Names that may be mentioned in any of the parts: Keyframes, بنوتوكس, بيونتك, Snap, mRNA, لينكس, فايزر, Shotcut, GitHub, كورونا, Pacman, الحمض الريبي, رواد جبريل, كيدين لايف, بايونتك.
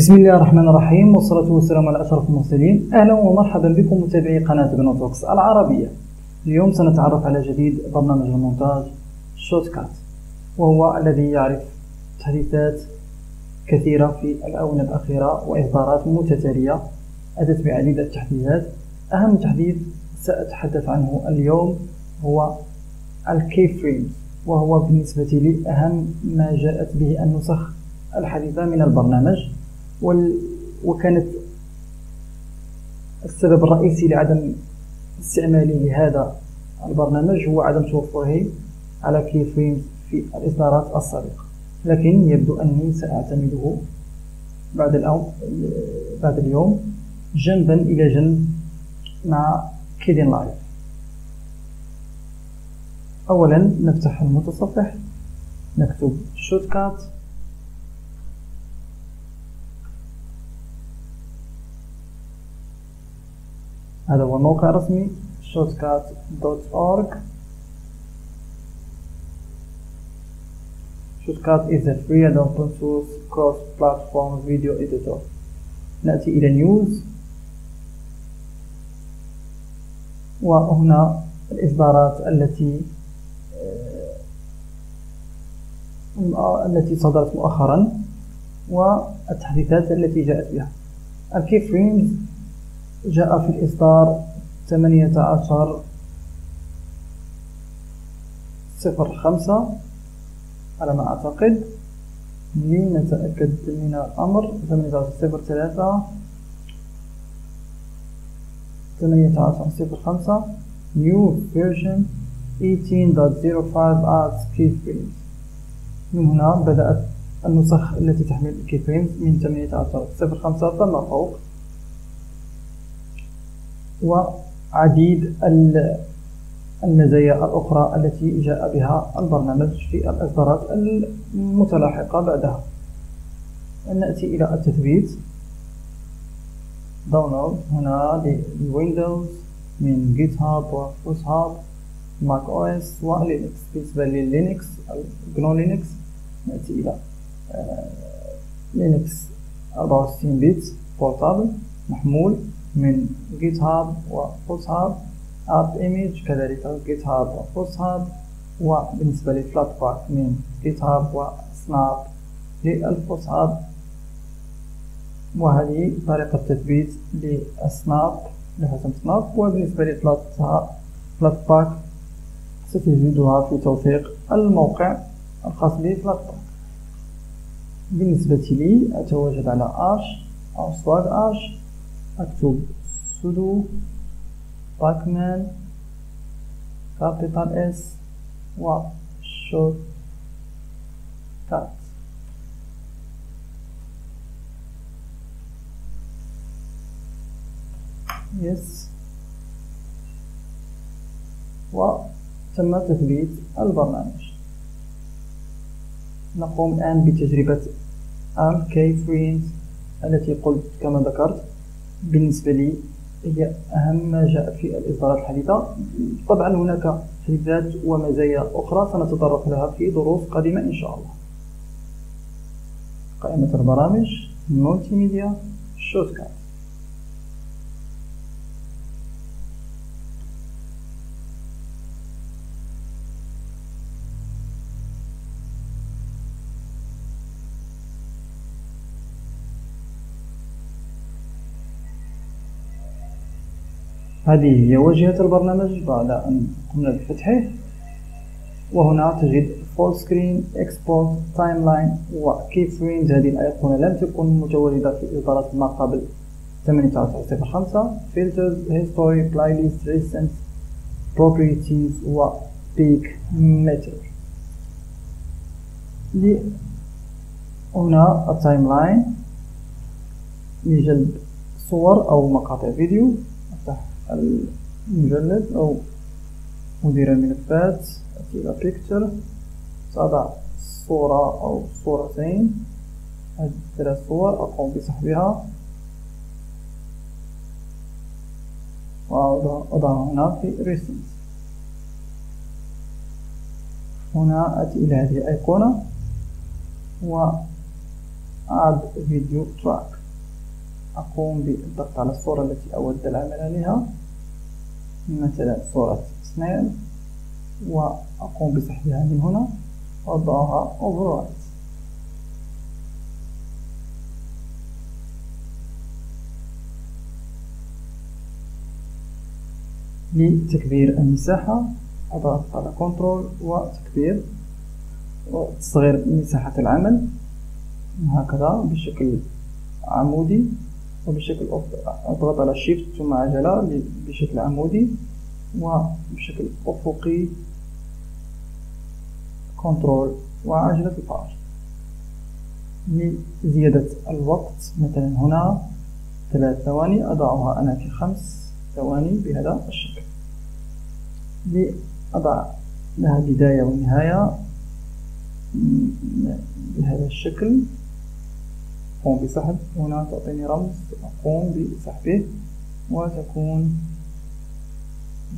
بسم الله الرحمن الرحيم، والصلاة والسلام على أشرف المرسلين. أهلا ومرحبا بكم متابعي قناة بنوتوكس العربية. اليوم سنتعرف على جديد برنامج المونتاج شوتكات، وهو الذي يعرف تحديثات كثيرة في الآونة الأخيرة وإصدارات متتالية أتت بعديد التحديثات. أهم تحديث سأتحدث عنه اليوم هو الكيفريمز، وهو بالنسبة لي أهم ما جاءت به النسخ الحديثة من البرنامج، وكانت السبب الرئيسي لعدم استعمالي لهذا البرنامج هو عدم توفره على كيفريمز في الإصدارات السابقة، لكن يبدو أني سأعتمده بعد اليوم جنبا إلى جنب مع كيدين لايف. أولا نفتح المتصفح، نكتب شوتكات، هذا هو الموقع الرسمي shotcut.org. Shotcut is a free and open source cross-platform video editor. نأتي إلى نيوز، وهنا الإصدارات التي صدرت مؤخرا والتحديثات التي جاءت بها. الكيفريمز جاء في الإصدار 18.05 على ما أعتقد، لنتأكد من الأمر. 18.05 New Version 18.05 Arch Keyframes. من هنا بدأت النسخ التي تحمل الكيفريمز من 18.05 فما فوق، وعديد المزايا الأخرى التي جاء بها البرنامج في الإصدارات المتلاحقة بعدها. نأتي إلى التثبيت، داونلود هنا للويندوز من جيت هاب وفوس هاب، ماك أو إس ولينكس. بالنسبة للينكس جنو لينكس نأتي إلى لينكس 64 بيت بورتابل محمول من جيت هاب وفوس هاب، اب ايميج كذلك جيت هاب وفوس هاب، وبالنسبة للفلات باك من جيت هاب وسناب للفوس هاب. وهذه طريقة تثبيت للسناب لهذا سناب، وبالنسبة للفلات باك ستجدها في توثيق الموقع الخاص بفلات باك. بالنسبة لي أتواجد على آرش أو سواق آرش، أكتب sudo pacman capital S و shotcut. يس، وتم تثبيت البرنامج. نقوم الآن بتجربة الكيفريمز التي قلت كما ذكرت بالنسبة لي هي أهم ما جاء في الإصدارات الحديثة. طبعا هناك تحديثات ومزايا أخرى سنتطرق لها في دروس قادمة إن شاء الله. قائمة البرامج، مولتي ميديا، شوتكات. هذه هي واجهة البرنامج بعد أن قمنا بفتحه، وهنا تجد فول سكرين، اكسبورت، تايم لاين، وكيفريمز. هذه الأيقونة لم تكن متواجدة في الإصدارات ما قبل 18.05. فلترز، هيستوري، بلاي ليست، ريسنت، بروبرتيز، وبيك متر. هنا التايم لاين لجلب صور أو مقاطع فيديو. المجلد أو مدير الملفات، أتي إلى بيكتشر، سأضع صورة أو صورتين، هذه ثلاث صور أقوم بسحبها وأضعها هنا في ريسنت. هنا أتي إلى هذه الأيقونة add video track. أقوم بالضغط على الصورة التي أود العمل عليها، مثلا صورة سناب، وأقوم بسحبها من هنا وأضعها override. لتكبير المساحة أضغط على كنترول وتكبير وتصغير مساحة العمل هكذا بشكل عمودي، وبشكل أضغط على شيفت ثم عجلة بشكل عمودي وبشكل أفقي كنترول وعجلة الباور. لزيادة الوقت مثلا هنا 3 ثواني أضعها أنا في 5 ثواني بهذا الشكل. لأضع لها بداية ونهاية بهذا الشكل، أقوم بسحب هنا تعطيني رمز أقوم بسحبه وتكون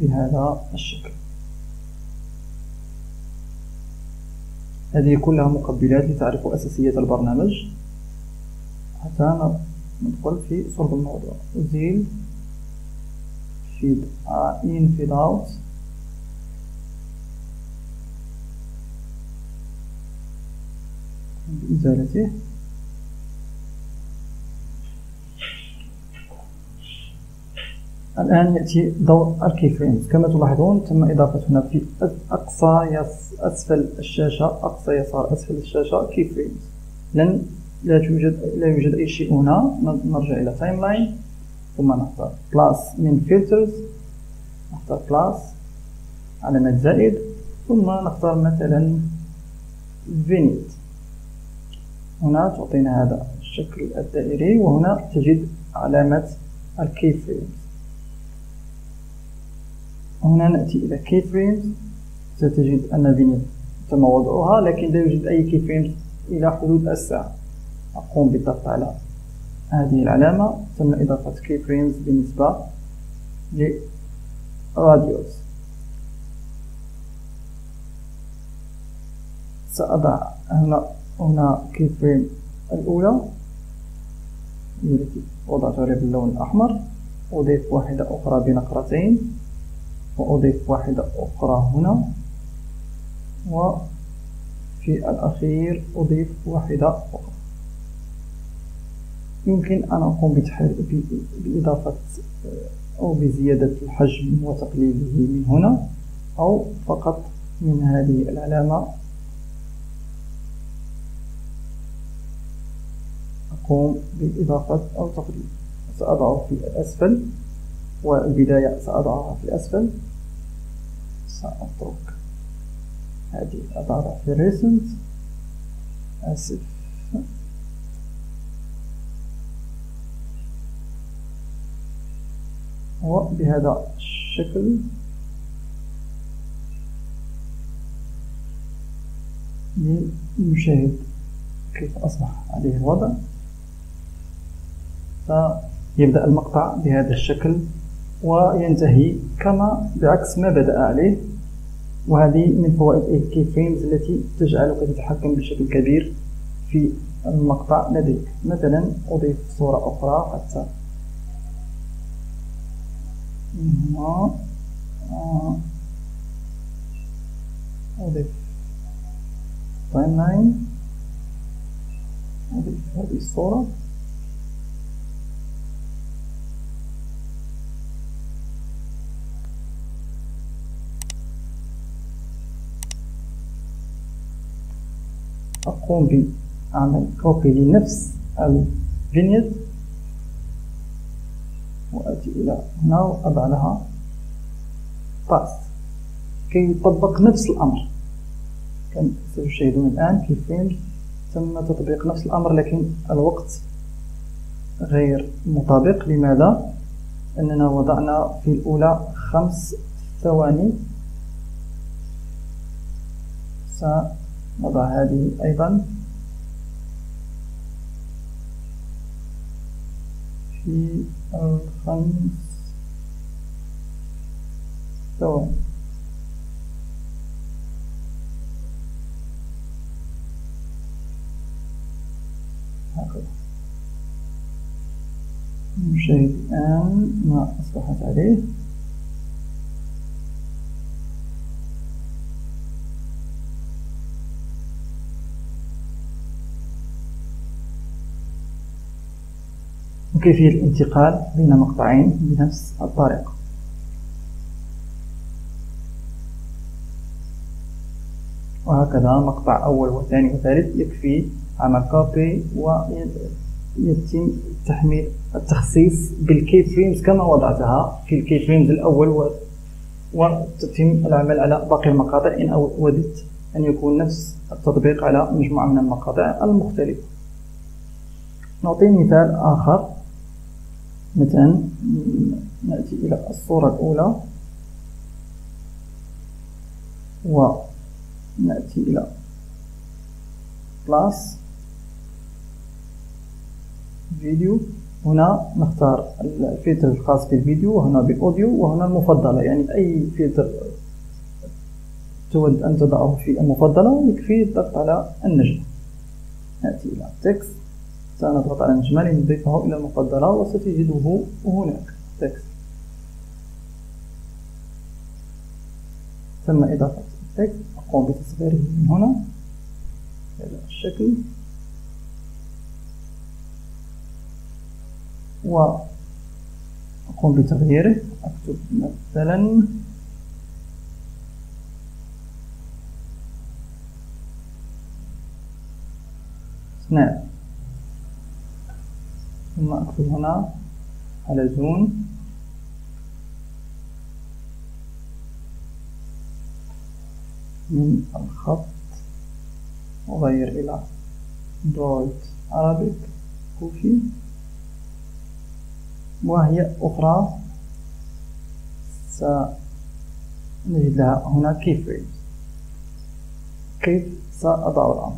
بهذا الشكل. هذه كلها مقبلات لتعرفوا أساسيات البرنامج. حتى ندخل في صلب الموضوع أزيل feed in feed out. بإزالته الآن يأتي دور الكيفريمز. كما تلاحظون تم إضافة هنا في أقصى أسفل الشاشة أقصى يسار أسفل الشاشة كيفريمز. لا يوجد أي شيء هنا. نرجع إلى تايم لاين ثم نختار كلاس من فلترز، نختار كلاس علامة زائد، ثم نختار مثلا فينيت. هنا تعطينا هذا الشكل الدائري وهنا تجد علامة الكيفريمز. هنا نأتي إلى كيفريمز، ستجد أن فينيت تم وضعها لكن لا يوجد أي كيفريمز إلى حدود الساعة. أقوم بالضغط على هذه العلامة، تم إضافة كيفريمز بالنسبة لراديوز. سأضع هنا كيفريم الأولى التي وضعتها باللون الأحمر، أضيف واحدة أخرى بنقرتين، وأضيف واحدة أخرى هنا، وفي الأخير أضيف واحدة أخرى. يمكن أن أقوم بإضافة أو بزيادة الحجم وتقليله من هنا أو فقط من هذه العلامة. أقوم بإضافة أو تقليل. سأضعه في الأسفل والبداية سأضعها في الأسفل. سأترك هذه أضعها في الريسنت، آسف. وبهذا الشكل لنشاهد كيف أصبح عليه الوضع. فيبدأ المقطع بهذا الشكل وينتهي كما بعكس ما بدأ عليه. وهذه من فوائد الكيفريمز التي تجعلك تتحكم بشكل كبير في المقطع لديك. مثلا أضيف صورة أخرى حتى هنا، أضيف تايم لاين، أضيف هذه الصورة أقوم بعمل كوبي لنفس الفينيت وأتي إلى هنا وأضع لها باست كي يطبق نفس الأمر. كما ستشاهدون الآن كيفريمز تم تطبيق نفس الأمر لكن الوقت غير مطابق. لماذا؟ أننا وضعنا في الأولى 5 ثواني. نضع هذه أيضا في 5 ثواني. شيئا ما أصبحت عليه. وكيفية الانتقال بين مقطعين بنفس الطريقة. وهكذا مقطع أول وثاني وثالث يكفي عمل كوبي ويتم تحميل التخصيص بالكي فريمز كما وضعتها في الكي فريمز الأول، وتتم العمل على باقي المقاطع إن أودت أن يكون نفس التطبيق على مجموعة من المقاطع المختلفة. نعطي مثال آخر، مثلا نأتي إلى الصورة الأولى ونأتي إلى بلاس فيديو. هنا نختار الفلتر الخاص بالفيديو، وهنا بالأوديو، وهنا المفضلة، يعني أي فلتر تود أن تضعه في المفضلة يكفي الضغط على النجمة. نأتي إلى تكست، سنضغط على النجمة لنضيفه إلى المفضلة وستجده هناك تكست، ثم إضافة التكست. أقوم بتصغيره من هنا إلى الشكل، وأقوم بتغييره. أكتب مثلا سناب، ثم أكتب هنا على زون، من الخط وغير إلى دوت عربيك كوفي، وهي أخرى سنجد لها هنا كيفريمز. كيف سأضع الأمر؟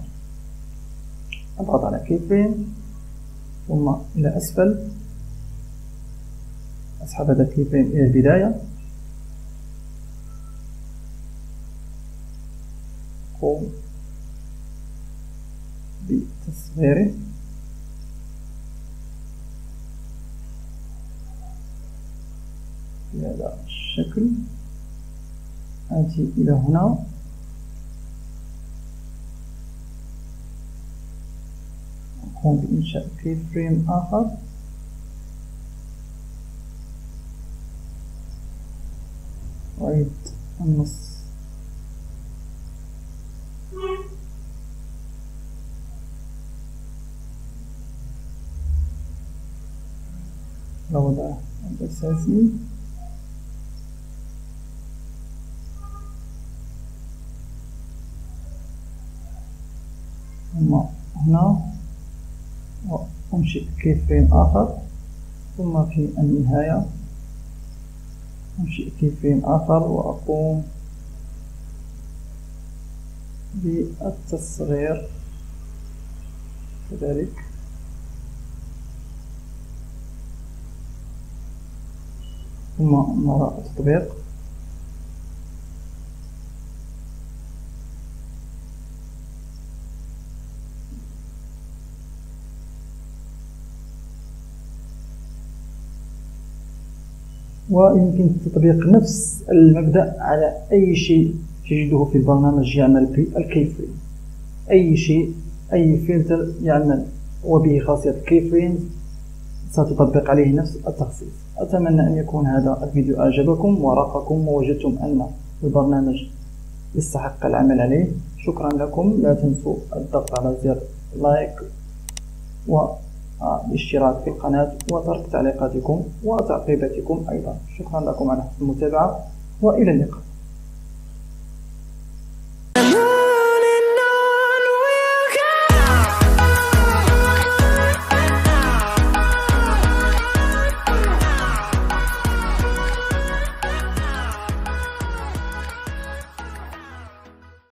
أضغط على كيفريم ثم إلى أسفل، أسحب هذا الكيفريم إلى البداية، أقوم بتصغيره بهذا الشكل، آتي إلى هنا أقوم بإنشاء كيفريم آخر، وأعيد النص لوضعه الأساسي. هنا وأنشئ كيفريم آخر، ثم في النهاية أنشئ كيفريم آخر وأقوم بالتصغير كذلك. ثم نرى التطبيق، ويمكن تطبيق نفس المبدأ على أي شيء تجده في البرنامج يعمل بالكيفريم. أي شيء، أي فلتر يعمل وبه خاصية الكيفريم ستطبق عليه نفس التخصيص. أتمنى أن يكون هذا الفيديو أعجبكم ورافقكم ووجدتم أن البرنامج يستحق العمل عليه. شكرا لكم، لا تنسوا الضغط على زر لايك والاشتراك في القناة وترك تعليقاتكم وتعقيباتكم أيضا. شكرا لكم على حسن المتابعة وإلى اللقاء.